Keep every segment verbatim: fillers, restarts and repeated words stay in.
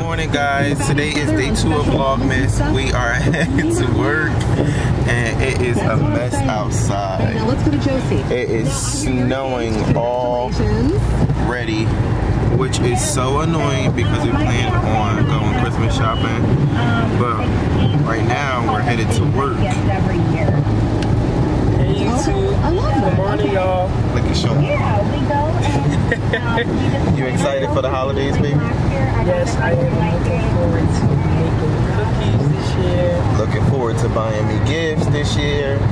morning, guys. Today is day two of Vlogmas. We are headed to work and it is a mess outside. It is snowing already, which is so annoying because we plan on going Christmas shopping, but right now we're headed to work. Hey YouTube, good morning y'all. Look at Sean. You excited for the holidays, baby? Yes, I am looking forward to making cookies this year. Looking forward to buying me gifts this year. Of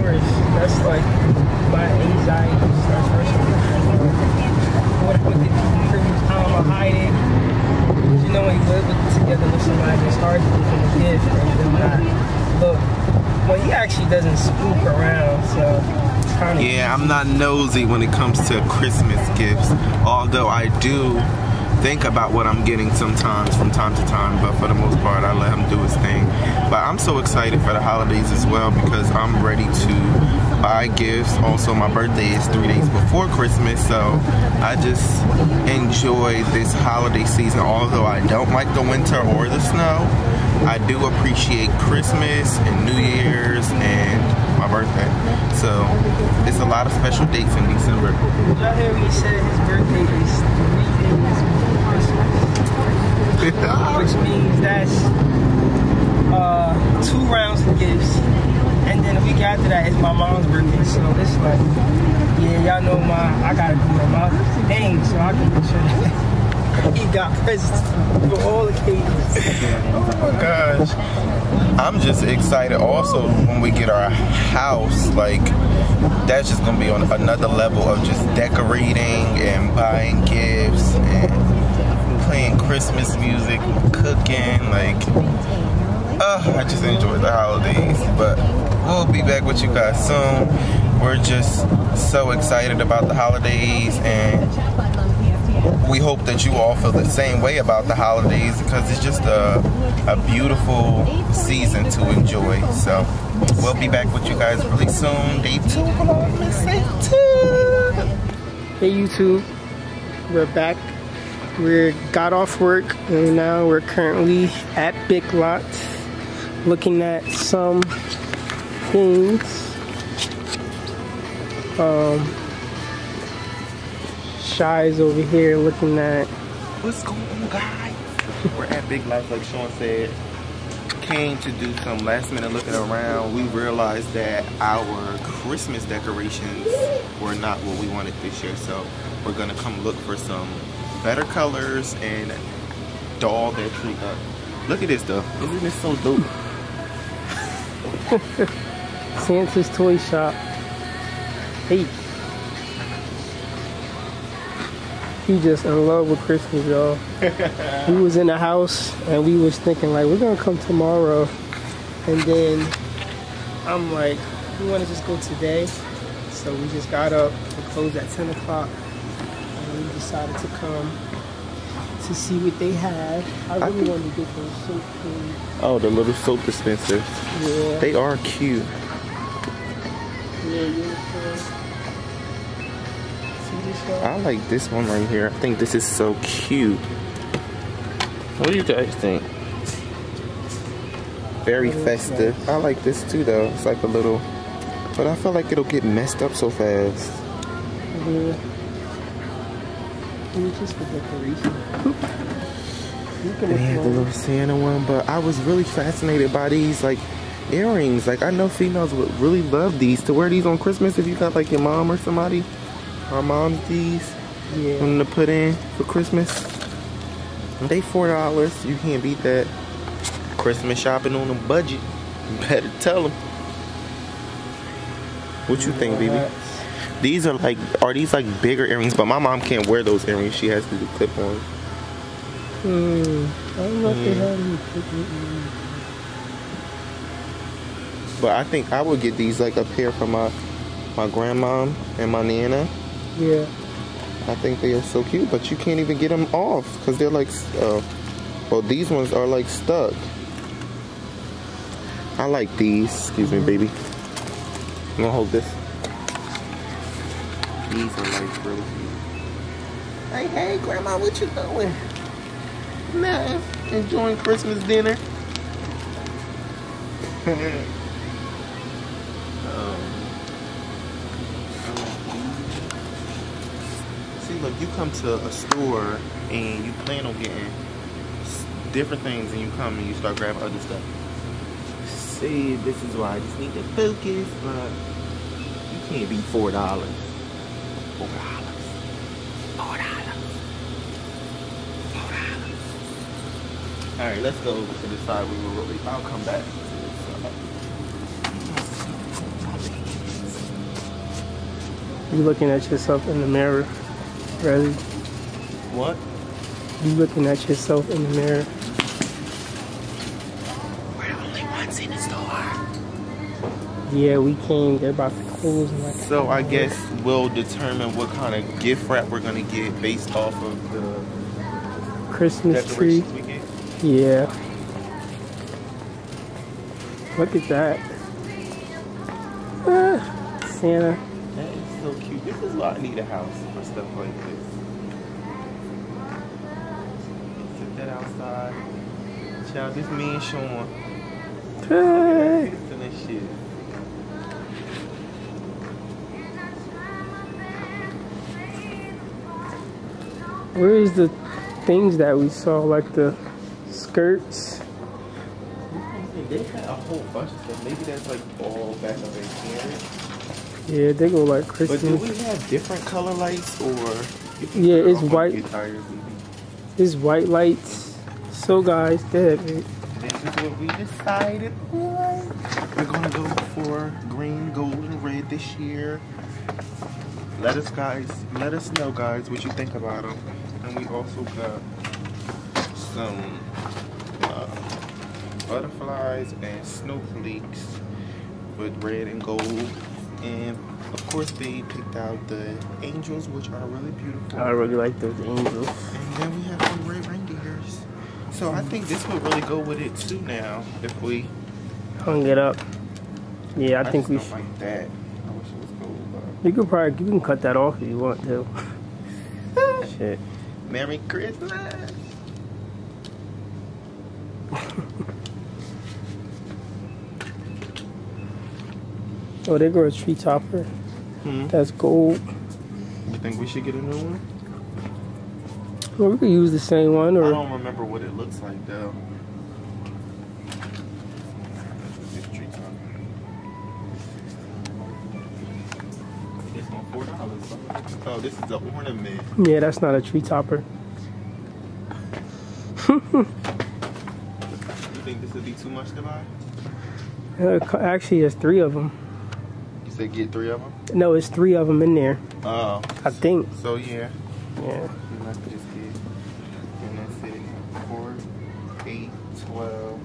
course, that's like my anxiety starts rushing. What would it be for me? I'm hiding. You know, when you live together with somebody, it's hard to give a gift and them not look. Well, he actually doesn't spook around, so. Yeah, I'm not nosy when it comes to Christmas gifts, although I do think about what I'm getting sometimes from time to time, but for the most part I let him do his thing. But I'm so excited for the holidays as well because I'm ready to buy gifts. Also, my birthday is three days before Christmas, so I just enjoy this holiday season. Although I don't like the winter or the snow, I do appreciate Christmas and New Year's and my birthday, so it's a lot of special dates in December. Did y'all hear he said his birthday is three days before Christmas? Which means that's uh, two rounds of gifts, and then a week after that is my mom's birthday. So it's like, yeah, y'all know my I gotta do my thing, so I can make sure that he got presents for all occasions. Oh my gosh. I'm just excited also when we get our house. Like, that's just gonna be on another level of just decorating and buying gifts and playing Christmas music, cooking. Like, uh, I just enjoy the holidays. But we'll be back with you guys soon. We're just so excited about the holidays, and we hope that you all feel the same way about the holidays because it's just a, a beautiful season to enjoy. So we'll be back with you guys really soon. Day two. Hey YouTube, we're back. We got off work and now we're currently at Big Lots looking at some things. Um. Shy's over here looking at what's going on, guys. We're at Big Lots, like Sean said. Came to do some last minute looking around. We realized that our Christmas decorations were not what we wanted this year, so we're gonna come look for some better colors and doll that tree up. Look at this though. Isn't this so dope? Santa's toy shop. Hey. He just in love with Christmas, y'all. We was in the house and we was thinking like, we're gonna come tomorrow. And then I'm like, we wanna just go today. So we just got up and closed at ten o'clock. And we decided to come to see what they had. I really I wanted to get those soap things. Oh, the little soap dispensers. Yeah. They are cute. Yeah, yeah. I like this one right here. I think this is so cute. What do you guys think? Very festive. I like this too though. It's like a little, but I feel like it'll get messed up so fast. Mm-hmm. Just for decoration. They had the little Santa one, but I was really fascinated by these like earrings. Like I know females would really love these to wear these on Christmas if you got like your mom or somebody. Our mom's these, yeah. Them to put in for Christmas. They four dollars, you can't beat that. Christmas shopping on a budget, you better tell them. What you think, B B? These are like, are these like bigger earrings? But my mom can't wear those earrings, she has to do clip on. Hmm, I don't know if they have any clip on. But I think I would get these like a pair from my, my grandmom and my nana. Yeah. I think they are so cute, but you can't even get them off because they're like, uh, well, these ones are like stuck. I like these. Excuse me, baby. I'm gonna hold this. These are like really cute. Hey, hey, Grandma, what you doing? Nothing. Enjoying Christmas dinner. um, see, look, you come to a store and you plan on getting different things, and you come and you start grabbing other stuff. See, this is why I just need to focus, but you can't be four dollars. Four dollars. Four dollars. Four dollars. All right, let's go to the side we were really. I'll come back to this side. You looking at yourself in the mirror, really? What? You looking at yourself in the mirror? Yeah, we came, they're about to close. Like, so I guess we'll determine what kind of gift wrap we're gonna get based off of the Christmas tree. We get. Yeah. Look at that. Ah, Santa. That is so cute. This is why I need a house for stuff like this. Sit that outside. Child, this me and Sean. Hey. Look at that shit. Where is the things that we saw, like the skirts? They had a whole bunch of stuff. Maybe that's like all back up in here. Yeah, they go like Christmas. But do we have different color lights or? Yeah, it's white. It's white lights. So guys, that this is what we decided for. We're gonna go for green, gold, and red this year. Let us guys, let us know guys what you think about them. And we also got some uh, butterflies and snowflakes with red and gold. And of course they picked out the angels, which are really beautiful. I really like those angels. And then we have some red reindeers. So I think this would really go with it too now if we hung it up. Yeah, I, I think just we don't should. Like that. I wish it was gold. You could probably, you can cut that off if you want to. Shit. Merry Christmas! Oh, there goes a tree topper. Hmm. That's gold. You think we should get a new one? Well, we could use the same one, or I don't remember what it looks like though. Oh, this is the ornament. Yeah, that's not a tree topper. You think this would be too much to buy? Uh, actually, there's three of them. You said get three of them? No, it's three of them in there. Oh. I think. So, yeah. Yeah. You must just get, and that's it. four, eight, twelve,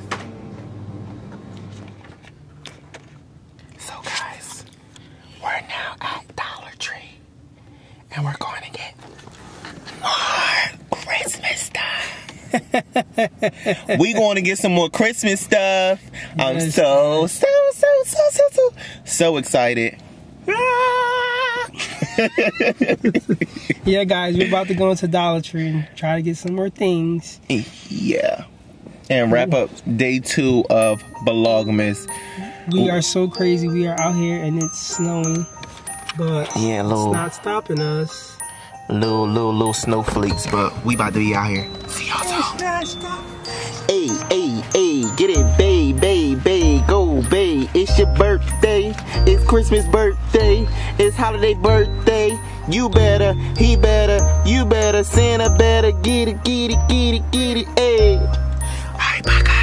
sixteen. So, guys, we're now out. And we're going to get more Christmas stuff. We're going to get some more Christmas stuff. I'm so, so, so, so, so, so, so excited. Yeah, guys, we're about to go into Dollar Tree and try to get some more things. Yeah. And wrap up day two of Vlogmas. We are so crazy. We are out here and it's snowing. But yeah, little, it's not stopping us. Little, little, little snowflakes, but we about to be out here. See y'all soon. Hey, hey, hey, get it, bae, bae, bae, go, bae. It's your birthday. It's Christmas birthday. It's holiday birthday. You better, he better, you better, Santa better. Get it, get it, get it, get it, ayy. All right, bye, guys.